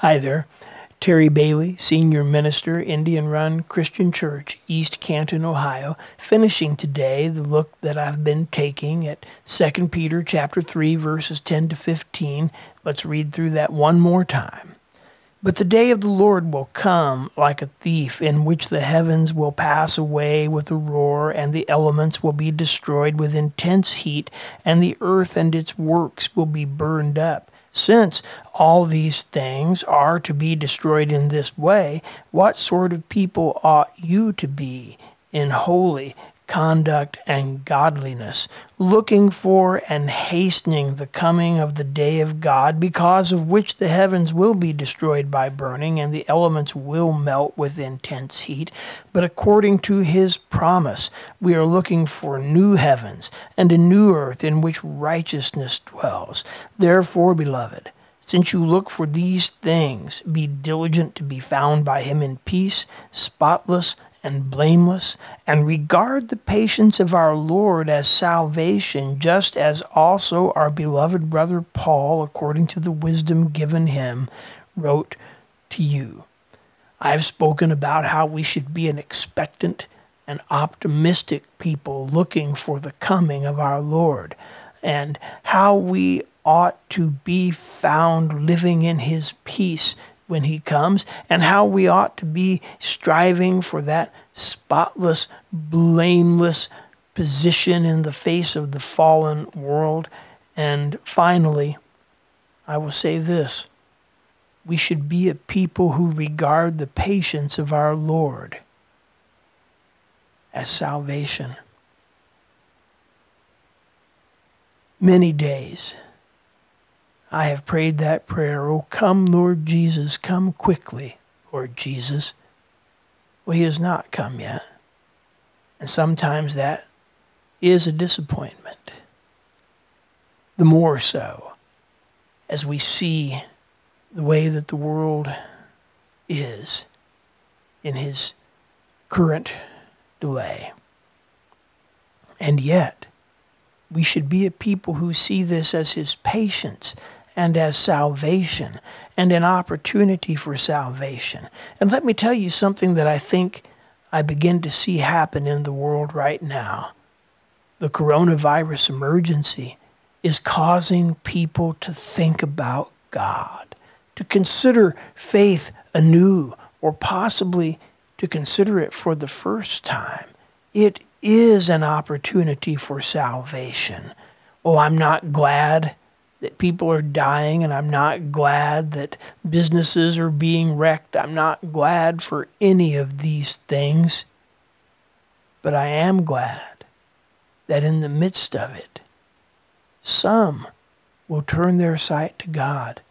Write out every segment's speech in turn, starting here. Hi there. Terry Bailey, Senior Minister, Indian Run Christian Church, East Canton, Ohio, finishing today the look that I've been taking at 2 Peter chapter 3, verses 10 to 15. Let's read through that one more time. But the day of the Lord will come like a thief, in which the heavens will pass away with a roar, and the elements will be destroyed with intense heat, and the earth and its works will be burned up. Since all these things are to be destroyed in this way, what sort of people ought you to be in holy conduct and godliness, looking for and hastening the coming of the day of God, because of which the heavens will be destroyed by burning, and the elements will melt with intense heat. But according to his promise, we are looking for new heavens and a new earth in which righteousness dwells. Therefore, beloved, since you look for these things, be diligent to be found by him in peace, spotless and blameless, and regard the patience of our Lord as salvation, just as also our beloved brother Paul, according to the wisdom given him, wrote to you. I have spoken about how we should be an expectant and optimistic people looking for the coming of our Lord, and how we ought to be found living in his peace when he comes, and how we ought to be striving for that spotless, blameless position in the face of the fallen world. And finally, I will say this: we should be a people who regard the patience of our Lord as salvation. Many days I have prayed that prayer, "O come, Lord Jesus, come quickly, Lord Jesus." Well, he has not come yet. And sometimes that is a disappointment. The more so as we see the way that the world is in his current delay. And yet, we should be a people who see this as his patience and as salvation, and an opportunity for salvation. And let me tell you something that I think I begin to see happen in the world right now. The coronavirus emergency is causing people to think about God, to consider faith anew, or possibly to consider it for the first time. It is an opportunity for salvation. Oh, I'm not glad that people are dying, and I'm not glad that businesses are being wrecked. I'm not glad for any of these things. But I am glad that in the midst of it, some will turn their sight to God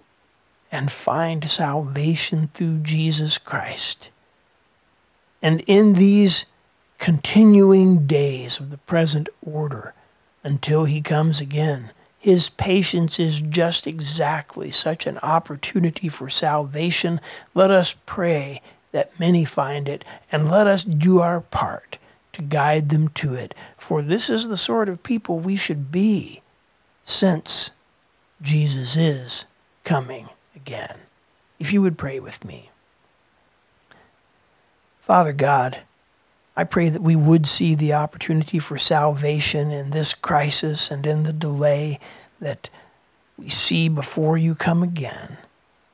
and find salvation through Jesus Christ. And in these continuing days of the present order, until he comes again, his patience is just exactly such an opportunity for salvation. Let us pray that many find it, and let us do our part to guide them to it. For this is the sort of people we should be, since Jesus is coming again. If you would pray with me. Father God, I pray that we would see the opportunity for salvation in this crisis and in the delay that we see before you come again.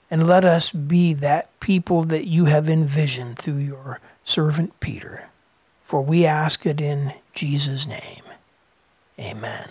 And let us be that people that you have envisioned through your servant Peter. For we ask it in Jesus' name. Amen.